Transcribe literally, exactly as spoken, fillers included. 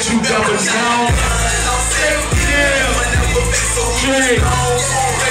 You double down. Yeah. Straight.